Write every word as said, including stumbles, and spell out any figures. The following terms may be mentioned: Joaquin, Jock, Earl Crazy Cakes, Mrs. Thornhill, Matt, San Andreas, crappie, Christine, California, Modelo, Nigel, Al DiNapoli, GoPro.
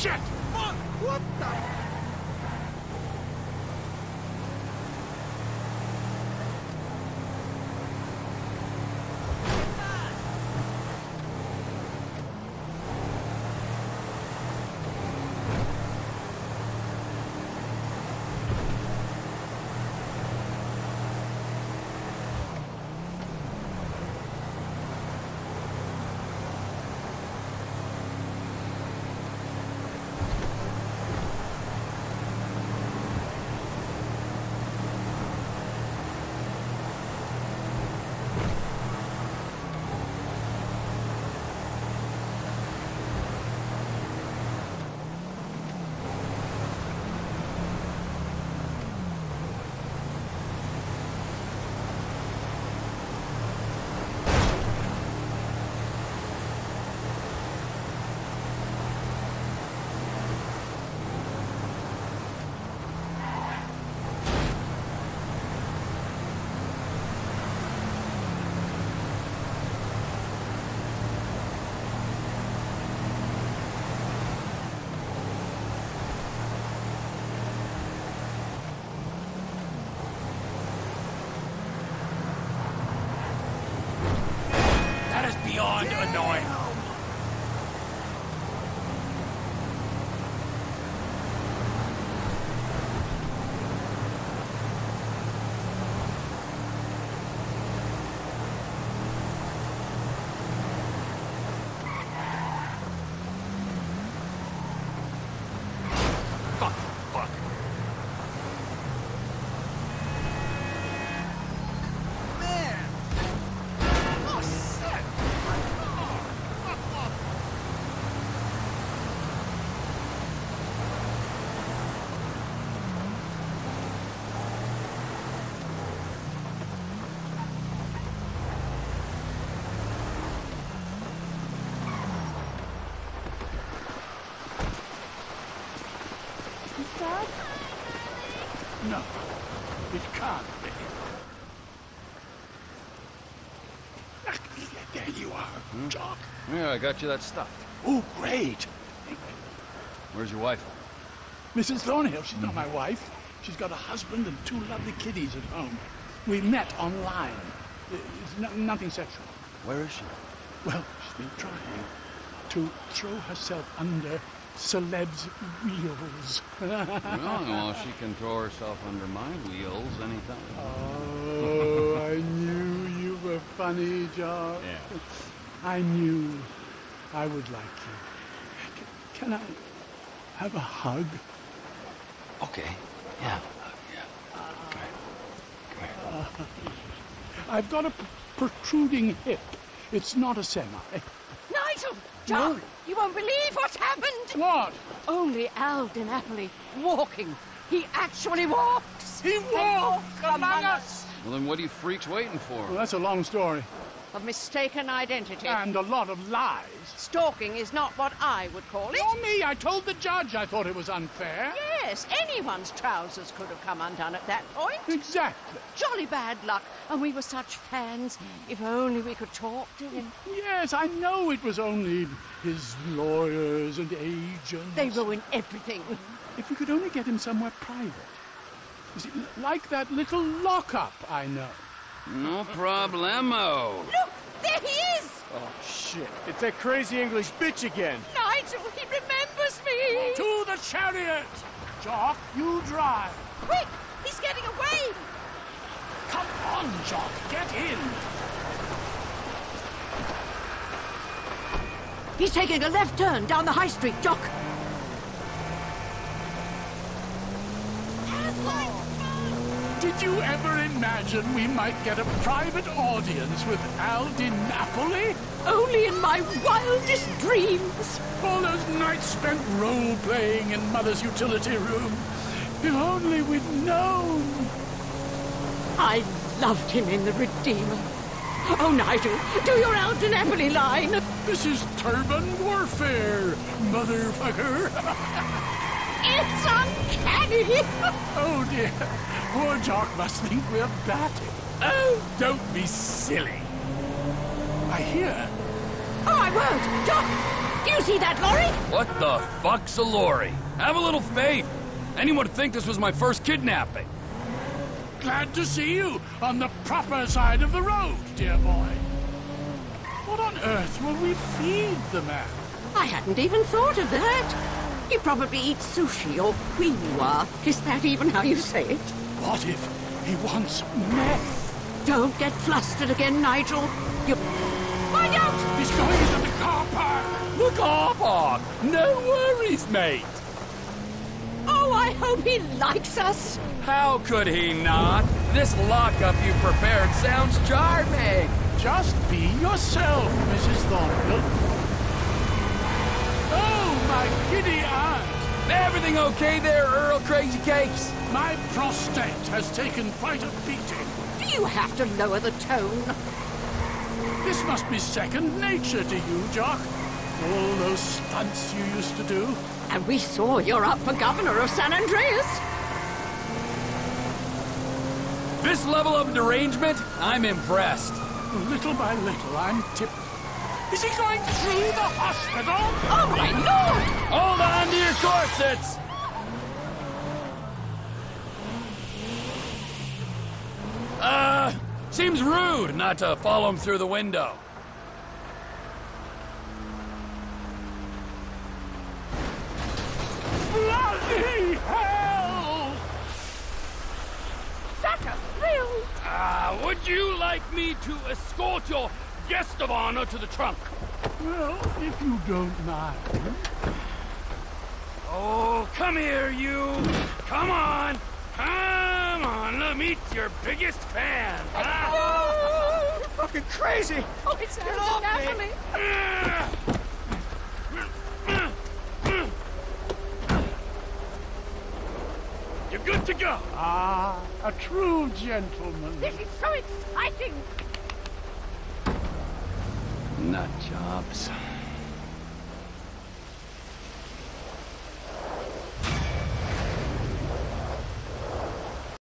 shit! Fuck! What the... No, it can't be. There you are, hmm? Jock. Yeah, I got you that stuff. Oh, great. Where's your wife? Missus Thornhill. She's mm-hmm. not my wife. She's got a husband and two lovely kiddies at home. We met online. It's no, nothing sexual. Where is she? Well, she's been trying to throw herself under celebs' wheels. Well, well, she can throw herself under my wheels anytime. Oh, I knew you were funny, Jock. Yeah. I knew I would like you. C can I have a hug? Okay. Yeah. Uh, yeah. Come here. Come here. Uh, I've got a protruding hip. It's not a semi. Nigel! Jock! No. You won't believe what's happened! What? Only Al DiNapoli walking. He actually walks! He walks among us! Well, then what are you freaks waiting for? Well, that's a long story. Of mistaken identity. And a lot of lies. Stalking is not what I would call it. Nor me! I told the judge I thought it was unfair. Yes, anyone's trousers could have come undone at that point. Exactly. Jolly bad luck. And we were such fans. If only we could talk to him. Yes, I know it was only his lawyers and agents. They ruin everything. If we could only get him somewhere private. You see, like that little lockup I know. No problemo. Look, there he is! Oh, shit. It's that crazy English bitch again. Nigel, he remembers me! To the chariot! Jock, you drive. Quick! He's getting away! Come on, Jock, get in! He's taking a left turn down the high street, Jock. Did you ever imagine we might get a private audience with Al DiNapoli? Only in my wildest dreams. All those nights spent role-playing in Mother's utility room. If only we'd known. I loved him in The Redeemer. Oh, Nigel, do your Al DiNapoli line. This is turban warfare, motherfucker. It's uncanny! Oh, dear. Poor Jock must think we're batty. Oh, don't be silly. I hear. Oh, I won't! Jock! Do you see that, Laurie? What the fuck's a Laurie? Have a little faith. Anyone would think this was my first kidnapping. Glad to see you on the proper side of the road, dear boy. What on earth will we feed the man? I hadn't even thought of that. He probably eats sushi or quinoa. Is that even how you say it? What if he wants meth? Don't get flustered again, Nigel. You... Find out! He's going into the car park! The car park! No worries, mate! Oh, I hope he likes us! How could he not? This lockup you prepared sounds charming! Just be yourself, Missus Thornhill. Oh, my giddy aunt! Everything okay there, Earl Crazy Cakes? My prostate has taken quite a beating. Do you have to lower the tone? This must be second nature to you, Jock. All those stunts you used to do. And we saw you're up for governor of San Andreas. This level of derangement, I'm impressed. Little by little, I'm tipped. Is he going through the hospital? Oh, my Lord! Hold on to your corsets! Uh, seems rude not to follow him through the window. Bloody hell! Such a thrill! Ah, uh, would you like me to escort your guest of honor to the trunk? Well, if you don't mind. Oh, come here, you! Come on! Come on, let me meet your biggest fan! Ah. You're fucking crazy! Oh, it's an anatomy! Uh. You're good to go. Ah, a true gentleman. This is so exciting. Nut jobs.